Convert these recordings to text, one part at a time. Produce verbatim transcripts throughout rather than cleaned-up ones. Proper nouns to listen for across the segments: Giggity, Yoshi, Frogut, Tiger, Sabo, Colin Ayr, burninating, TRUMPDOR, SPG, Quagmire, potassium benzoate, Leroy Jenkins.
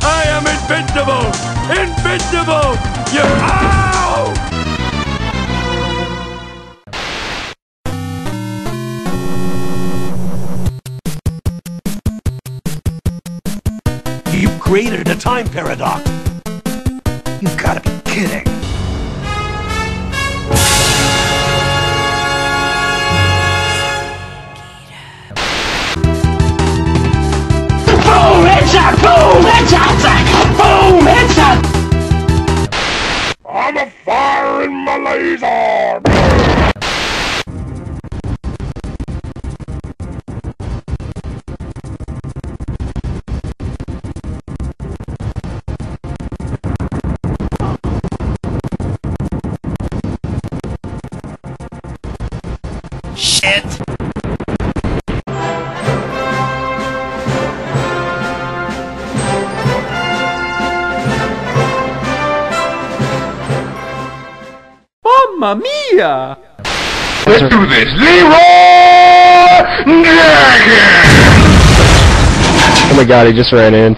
I am invincible! Invincible! You ow! You created a time paradox! You've gotta be kidding! Boom! Headshot! Boom! Headshot! I'm a fire in my laser! Shit! Mamma mia! Let's do this! Leroy Jenkins! Oh my god, he just ran in.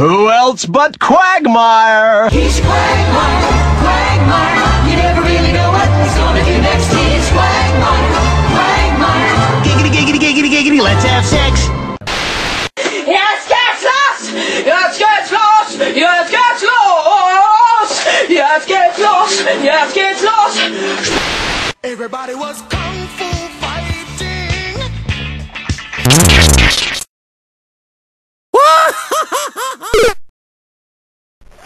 Who else but Quagmire? He's Quagmire, Quagmire. You never really know what he's gonna do next. He's Quagmire, Quagmire. Giggity, giggity, giggity, giggity. Let's have sex. Yes, get lost. Yes, get lost. Yes, get lost. Yes, get lost. Yes, get lost. Everybody was kung fu fighting.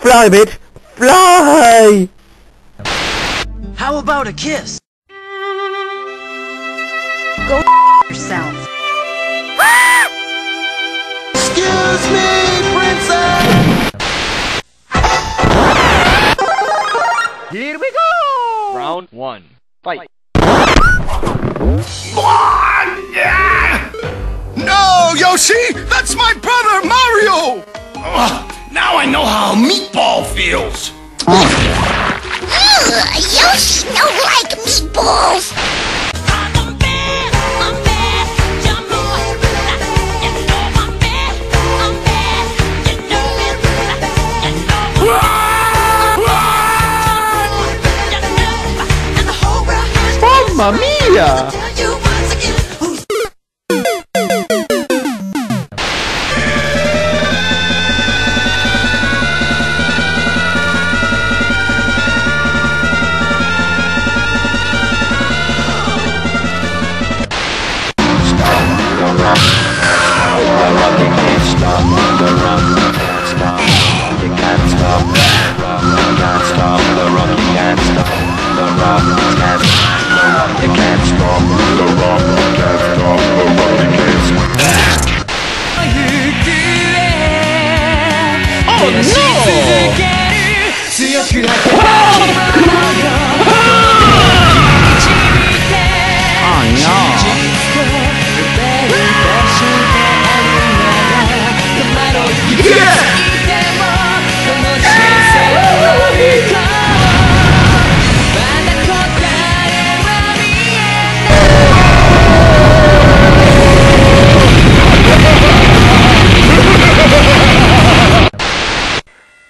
Fly, bit! Fly! How about a kiss? Go f*** yourself. Ah! Excuse me, princess! Here we go! Round one. Fight. No, Yoshi! That's my brother, Mario! Ugh. Now I know how meatball feels! Ugh, Yoshi don't like meatballs! I'm a bad, I'm bad, you know it. You know I'm bad, I'm bad, you know it. You know it, you know it. And the whole world has to Mamma mia! Yeah!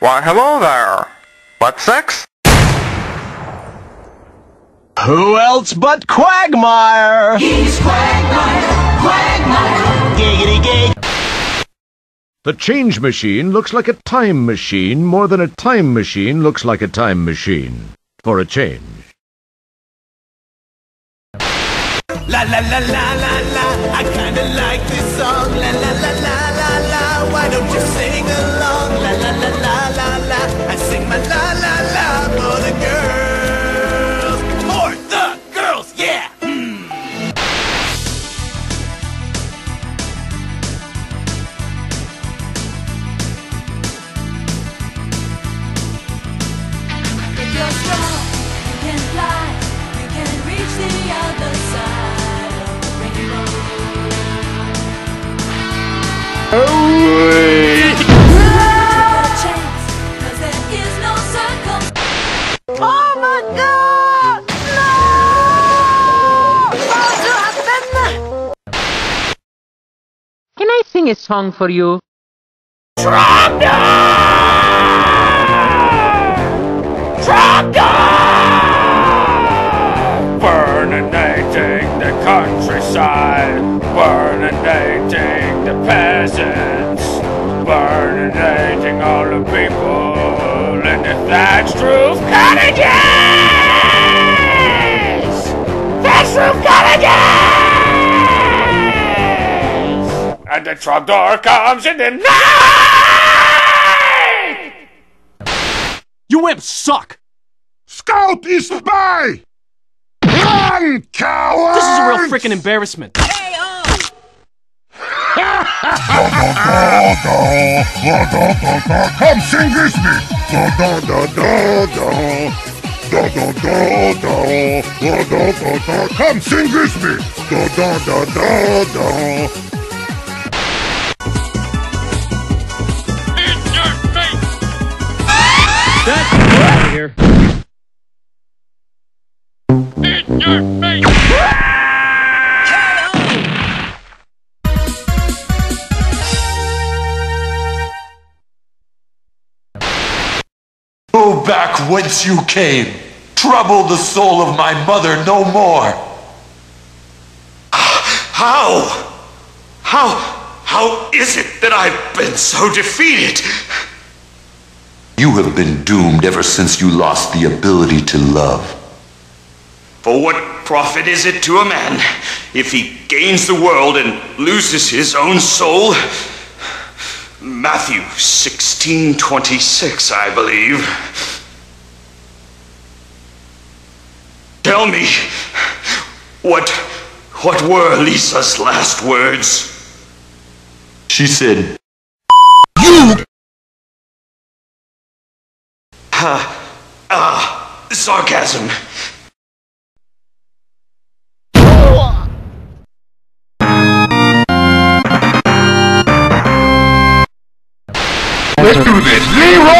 Why, hello there. What sex? Who else but Quagmire? He's Quagmire, Quagmire. Giggity gig. The change machine looks like a time machine more than a time machine looks like a time machine. For a change. La la la la la la, I kinda like this song. La la la la la la, why don't you sing along? La la la la la la, I sing my la la la for the girls. For the girls, yeah! Mm. If you're strong, you can fly, you can reach the other side. Oh my God! No! What happened? Can I sing a song for you? TRUMPDOR! TRUMPDOR! Burninating the countryside, burninating the peasants, burninating all the people in the thatched roof cottages! Thatched roof cottages! And the Trump door comes in the night! You imps suck! Scout is by! Run, coward! This is a real frickin' embarrassment. Come sing with me. Come sing with me. That's out of here. Your face! Go back whence you came. Trouble the soul of my mother no more. How? How? How is it that I've been so defeated? You have been doomed ever since you lost the ability to love. For what profit is it to a man if he gains the world and loses his own soul? Matthew sixteen twenty-six, I believe. Tell me, what, what were Lisa's last words? She said, "You!" Ha! Ah! Sarcasm! Let's do this, Leroy!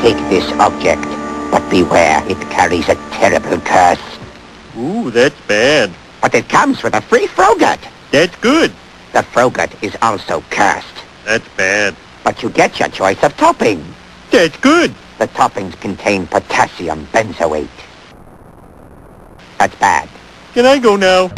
Take this object, but beware, it carries a terrible curse. Ooh, that's bad. But it comes with a free Frogut. That's good. The Frogut is also cursed. That's bad. But you get your choice of topping. That's good. The toppings contain potassium benzoate. That's bad. Can I go now?